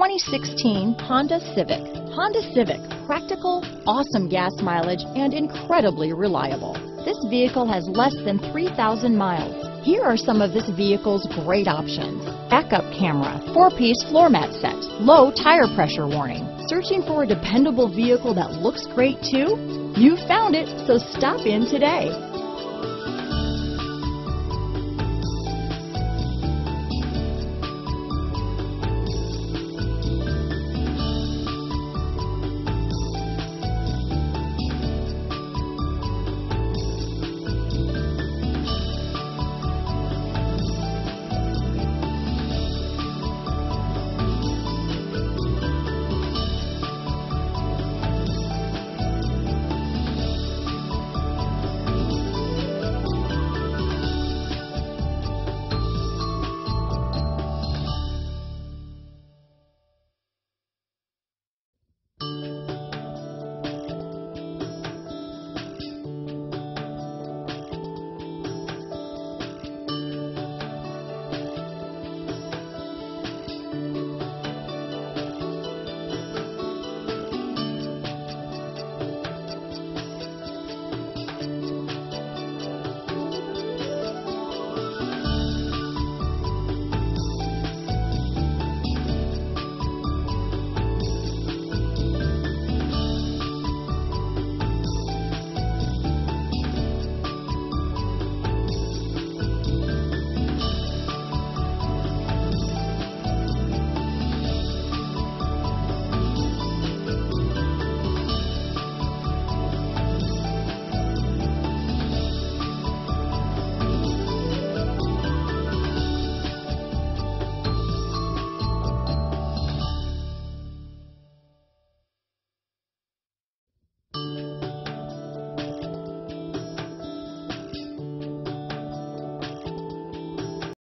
2016 Honda Civic. Honda Civic, practical, awesome gas mileage, and incredibly reliable. This vehicle has less than 3,000 miles. Here are some of this vehicle's great options: backup camera, 4-piece floor mat set, low tire pressure warning. Searching for a dependable vehicle that looks great too? You found it, so stop in today.